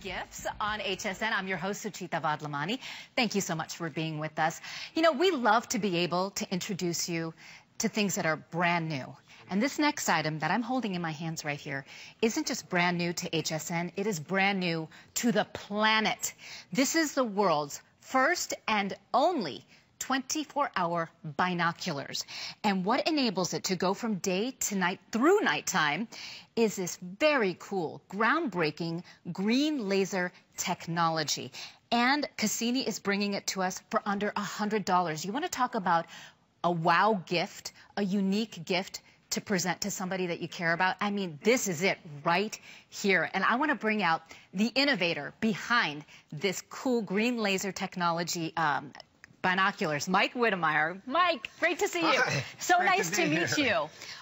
Gifts on HSN. I'm your host, Suchita Vadlamani. Thank you so much for being with us. You know, we love to be able to introduce you to things that are brand new. And this next item that I'm holding in my hands right here isn't just brand new to HSN, it is brand new to the planet. This is the world's first and only 24-hour binoculars. And what enables it to go from day to night through nighttime is this very cool, groundbreaking green laser technology. And Cassini is bringing it to us for under $100. You want to talk about a wow gift, a unique gift to present to somebody that you care about? I mean, this is it right here. And I want to bring out the innovator behind this cool green laser technology binoculars, Mike Wittmeyer. Mike, great to see you. Hi. So nice to meet you.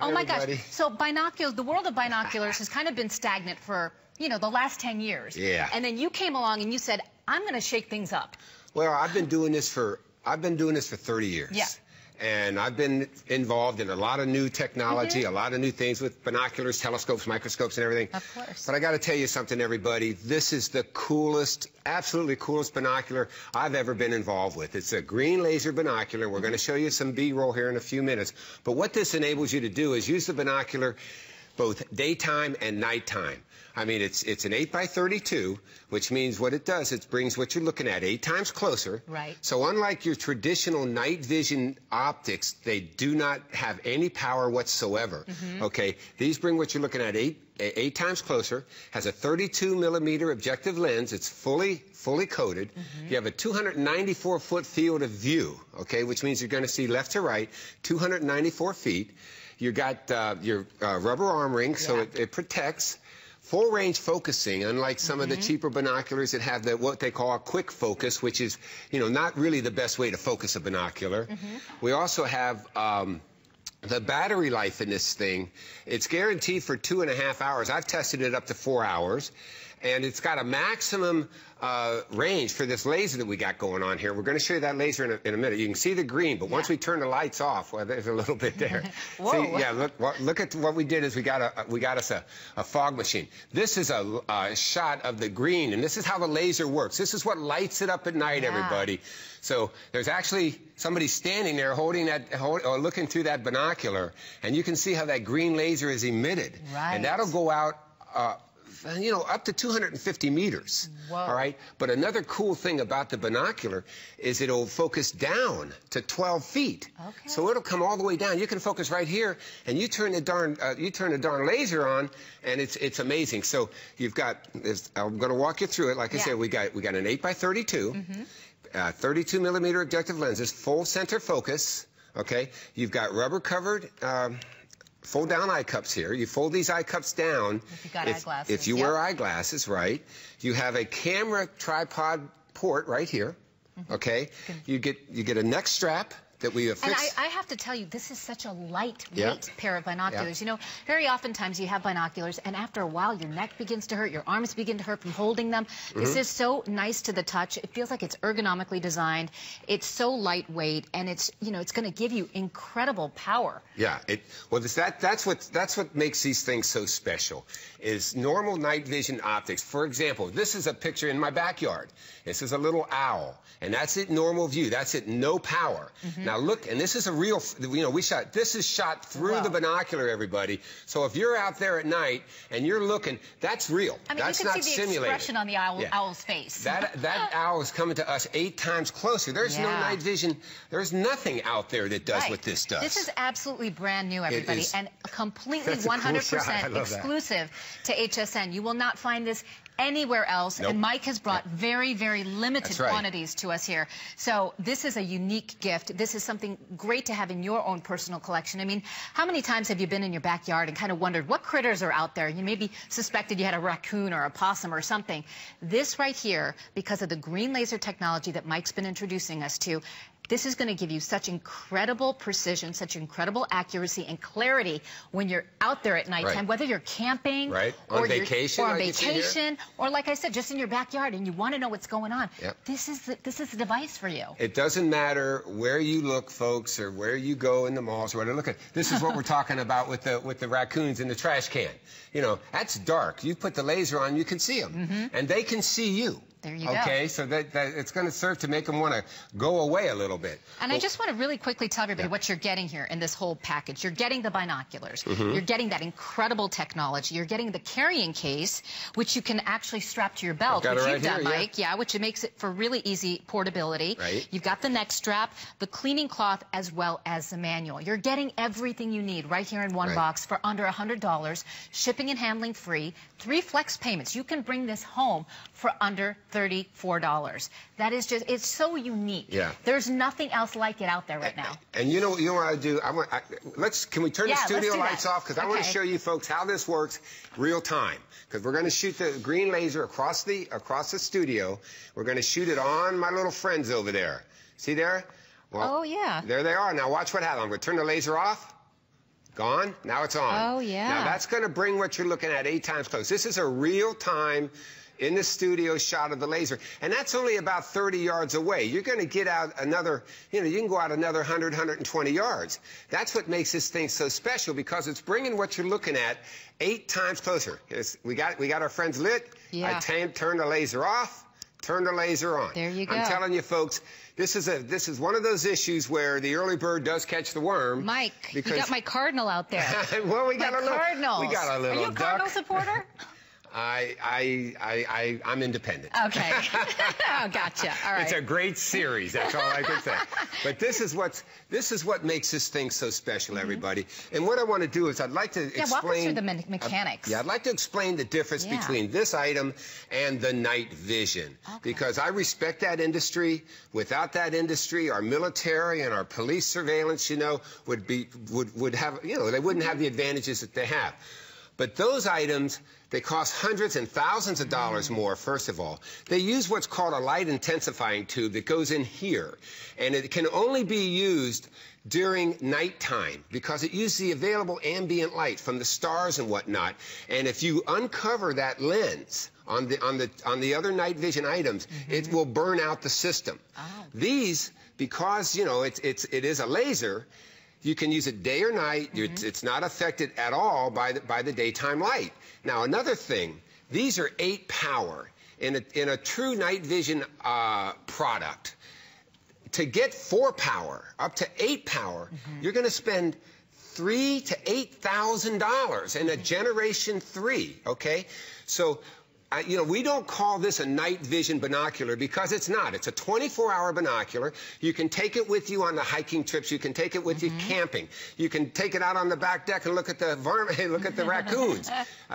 Oh my gosh. So binoculars, the world of binoculars has kind of been stagnant for, you know, the last 10 years. Yeah. And then you came along and you said, I'm going to shake things up. Well, I've been doing this for 30 years. Yeah. And I've been involved in a lot of new technology, a lot of new things with binoculars, telescopes, microscopes, and everything. Of course. But I got to tell you something, everybody. This is the coolest, absolutely coolest binocular I've ever been involved with. It's a green laser binocular. We're going to show you some B-roll here in a few minutes. But what this enables you to do is use the binocular both daytime and nighttime. I mean, it's an 8x32, which means what it does, it brings what you're looking at 8 times closer. Right. So unlike your traditional night vision optics, they do not have any power whatsoever. Okay, these bring what you're looking at 8 times closer, has a 32-millimeter objective lens. It's fully coated. You have a 294-foot field of view, okay, which means you're going to see left to right, 294 feet. You got your rubber arm ring, so it protects. Full range focusing, unlike some of the cheaper binoculars that have what they call a quick focus, which is, you know, not really the best way to focus a binocular. We also have the battery life in this thing. It's guaranteed for 2.5 hours. I've tested it up to 4 hours. And it's got a maximum range for this laser that we got going on here. We're going to show you that laser in a minute. You can see the green, but once we turn the lights off, well, there's a little bit there. Whoa. See, yeah, look at what we did is we got us a fog machine. This is a shot of the green, and this is how the laser works. This is what lights it up at night, everybody. So there's actually somebody standing there holding that, looking through that binocular, and you can see how that green laser is emitted. Right. And that'll go out, you know, up to 250 meters. Whoa. All right. But another cool thing about the binocular is it'll focus down to 12 feet. Okay. So it'll come all the way down. You can focus right here, and you turn the darn laser on, and it's amazing. So you've got this, I'm going to walk you through it. Like I said, we got an 8x32, 32-millimeter objective lenses, full center focus. Okay. You've got rubber covered. Fold down eye cups here. You fold these eye cups down. If you got eyeglasses. If you wear eyeglasses, right. You have a camera tripod port right here. Okay. You get a neck strap that we have fixed. And I have to tell you, this is such a lightweight pair of binoculars. You know, very oftentimes you have binoculars, and after a while, your neck begins to hurt, your arms begin to hurt from holding them. This is so nice to the touch. It feels like it's ergonomically designed. It's so lightweight, and it's, you know, it's going to give you incredible power. Yeah. Well, that's what makes these things so special. Is normal night vision optics. For example, this is a picture in my backyard. This is a little owl, and that's at normal view. That's at no power. Now look, and this is a real, you know, this is shot through the binocular, everybody. So if you're out there at night and you're looking, that's real. I mean, that's you can not see the simulated expression on the owl's face. That owl is coming to us 8 times closer. There's no night vision. There's nothing out there that does what this does. This is absolutely brand new, everybody, and completely 100% exclusive to HSN. You will not find this anywhere else, and Mike has brought very, very limited quantities to us here. So this is a unique gift. This is something great to have in your own personal collection. I mean, how many times have you been in your backyard and kind of wondered what critters are out there? You maybe suspected you had a raccoon or a possum or something. This right here, because of the green laser technology that Mike's been introducing us to, This is going to give you such incredible precision, such incredible accuracy and clarity when you're out there at nighttime, right, whether you're camping, right, or vacation, or on vacation, or like I said, just in your backyard and you want to know what's going on. Yep. This is the device for you. It doesn't matter where you look, folks, or where you go in the malls or whatever. Look at this is what we're talking about with the raccoons in the trash can. You know, that's dark. You put the laser on, you can see them, mm-hmm, and they can see you. There you go. Okay, so that it's going to serve to make them want to go away a little bit. And well, I just want to really quickly tell everybody, yeah, what you're getting here in this whole package. You're getting the binoculars. Mm-hmm. You're getting that incredible technology. You're getting the carrying case, which you can actually strap to your belt, which you've done, Mike. Yeah, which makes it for really easy portability. Right. You've got the neck strap, the cleaning cloth, as well as the manual. You're getting everything you need right here in one box for under $100, shipping and handling free, 3 flex payments. You can bring this home for under $34. That is just, it's so unique. Yeah. There's nothing else like it out there right now. And you know what I do? Can we turn the studio lights off? Because I want to show you folks how this works real time. Because we're going to shoot the green laser across the studio. We're going to shoot it on my little friends over there. See there? Well, oh, yeah. There they are. Now watch what happens. I'm going to turn the laser off. Gone. Now it's on. Oh, yeah. Now that's going to bring what you're looking at 8 times close. This is a real time in the studio shot of the laser, and that's only about 30 yards away. You're going to get out another, you know, you can go out another 100, 120 yards. That's what makes this thing so special, because it's bringing what you're looking at 8 times closer. We got our friends lit. Yeah. I turned the laser off, turned the laser on. There you go. I'm telling you, folks, this is one of those issues where the early bird does catch the worm. Mike, you got my cardinal out there. Well, we got a little. Are you a cardinal supporter? I'm independent. Okay. Oh, gotcha. All right. It's a great series. That's all I can say. But this is what makes this thing so special, everybody. And what I want to do is I'd like to explain. Yeah, walk us through the mechanics. I'd like to explain the difference between this item and the night vision, because I respect that industry. Without that industry, our military and our police surveillance, you know, would have, you know, they wouldn't have the advantages that they have. But those items, they cost hundreds and thousands of dollars more, first of all. They use what's called a light intensifying tube that goes in here. And it can only be used during nighttime because it uses the available ambient light from the stars and whatnot. And if you uncover that lens on the other night vision items, it will burn out the system. Oh. These, because, you know, it is a laser, you can use it day or night. It's not affected at all by the daytime light. Now, another thing, these are 8 power in a true night vision product. To get 4 power, up to 8 power, you're going to spend $3,000 to $8,000 in a Generation 3. Okay, so. You know, we don't call this a night vision binocular because it's not. It's a 24-hour binocular. You can take it with you on the hiking trips. You can take it with you camping. You can take it out on the back deck and look at the raccoons.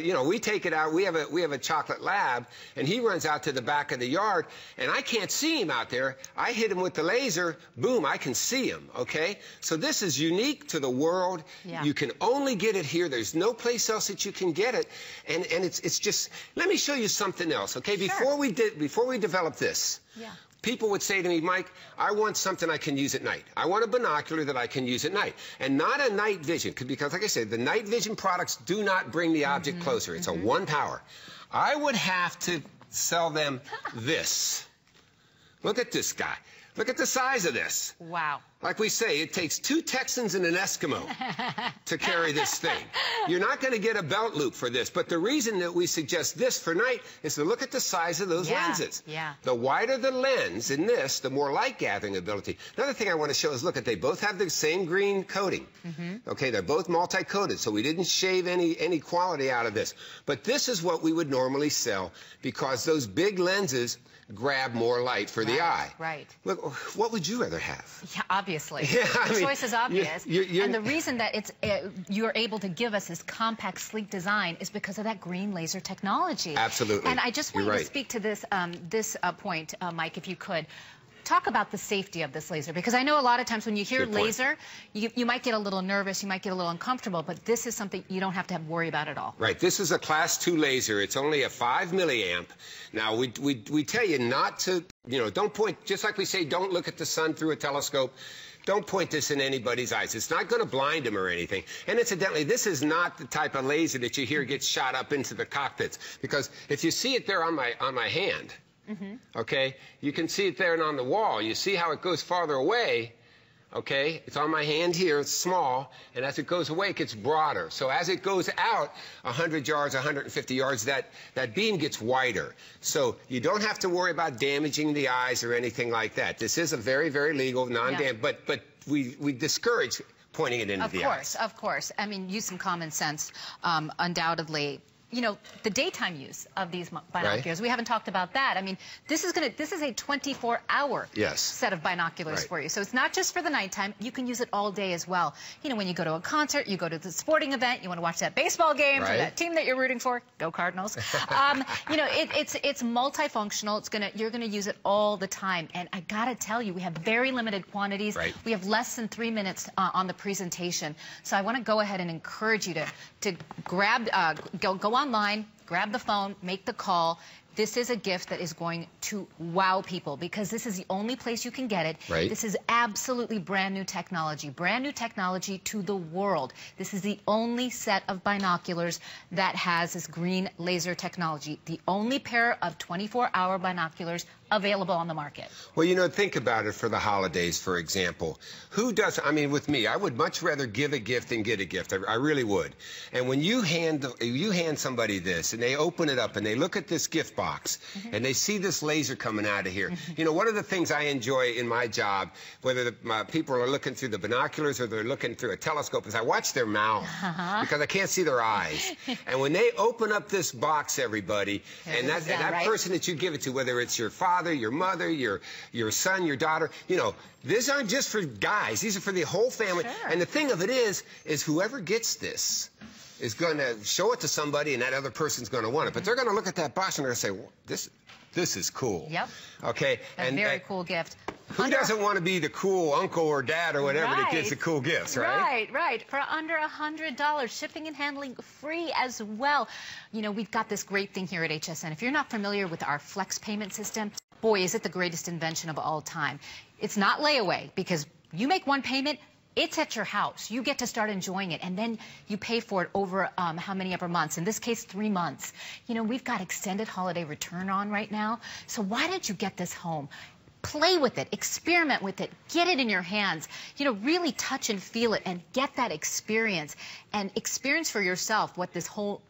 You know, we take it out. We have a chocolate lab, and he runs out to the back of the yard, and I can't see him out there. I hit him with the laser. Boom, I can see him. Okay, so this is unique to the world. Yeah. You can only get it here. There's no place else that you can get it, and it's just. Let me show you something else, okay? Sure. Before we developed this, people would say to me, Mike, I want something I can use at night. I want a binocular that I can use at night, and not a night vision, because like I said, the night vision products do not bring the object closer. It's a 1 power. I would have to sell them this. Look at this guy. Look at the size of this. Wow. Like we say, it takes 2 Texans and an Eskimo to carry this thing. You're not going to get a belt loop for this, but the reason that we suggest this for night is to look at the size of those lenses. Yeah. The wider the lens in this, the more light gathering ability. Another thing I want to show is, look at, they both have the same green coating. Okay, they're both multi-coated, so we didn't shave any quality out of this. But this is what we would normally sell because those big lenses grab more light for the eye. Right. Look, what would you rather have? Yeah, obviously. Yeah, the choice is obvious. And the reason that it's you're able to give us this compact, sleek design is because of that green laser technology. Absolutely. And I just want you to speak to this point, Mike, if you could. Talk about the safety of this laser, because I know a lot of times when you hear laser, you might get a little nervous, you might get a little uncomfortable, but this is something you don't have to worry about at all. Right. This is a Class II laser. It's only a 5 milliamp. Now, we tell you not to, you know, don't point, just like we say, don't look at the sun through a telescope. Don't point this in anybody's eyes. It's not going to blind them or anything. And incidentally, this is not the type of laser that you hear gets shot up into the cockpits, because if you see it there on my hand, okay, you can see it there and on the wall. You see how it goes farther away, okay? It's on my hand here. It's small, and as it goes away, it gets broader. So as it goes out 100 yards, 150 yards, that beam gets wider. So you don't have to worry about damaging the eyes or anything like that. This is a very, very legal, non-damaging, but we discourage pointing it into the eyes. Of course. I mean, use some common sense, undoubtedly. You know, the daytime use of these binoculars, we haven't talked about that. I mean, this is a 24-hour set of binoculars for you. So it's not just for the nighttime. You can use it all day as well. You know, when you go to a concert, you go to the sporting event, you want to watch that baseball game for that team that you're rooting for, go Cardinals. You know, it's multifunctional. It's you're gonna use it all the time. And I gotta tell you, we have very limited quantities. We have less than 3 minutes on the presentation. So I want to go ahead and encourage you to grab, go online, grab the phone, make the call. This is a gift that is going to wow people, because this is the only place you can get it. This is absolutely brand new technology to the world. This is the only set of binoculars that has this green laser technology, the only pair of 24-hour binoculars available on the market. Well, you know, think about it for the holidays, for example. Who does, I mean, with me, I would much rather give a gift than get a gift. I really would. And when you hand somebody this and they open it up and they look at this gift box and they see this laser coming out of here, you know, one of the things I enjoy in my job, whether my people are looking through the binoculars or they're looking through a telescope, is I watch their mouth because I can't see their eyes. And when they open up this box, everybody, and that person that you give it to, whether it's your father, your mother, your son, your daughter, you know, these aren't just for guys. These are for the whole family. And the thing of it is whoever gets this is going to show it to somebody, and that other person's going to want it. But they're going to look at that box and they're going to say, this is cool. Okay. And very cool gift. Who doesn't want to be the cool uncle or dad or whatever that gives the cool gifts, right? For under $100, shipping and handling free as well. You know, we've got this great thing here at HSN. If you're not familiar with our Flex payment system, boy, is it the greatest invention of all time. It's not layaway, because you make one payment, it's at your house. You get to start enjoying it, and then you pay for it over how many ever months. In this case, 3 months. You know, we've got extended holiday return on right now, so why don't you get this home? Play with it, experiment with it, get it in your hands, you know, really touch and feel it and get that experience, and experience for yourself what this whole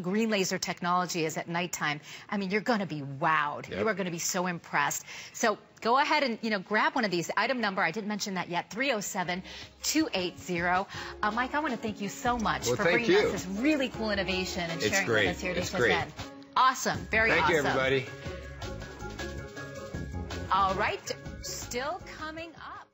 green laser technology is at nighttime. I mean, you're going to be wowed. You are going to be so impressed. So go ahead and, you know, grab one of these. Item number, I didn't mention that yet, 307-280. Mike, I want to thank you so much for bringing us this really cool innovation and sharing with us here at HSN. Awesome. Thank you, everybody. All right, still coming up.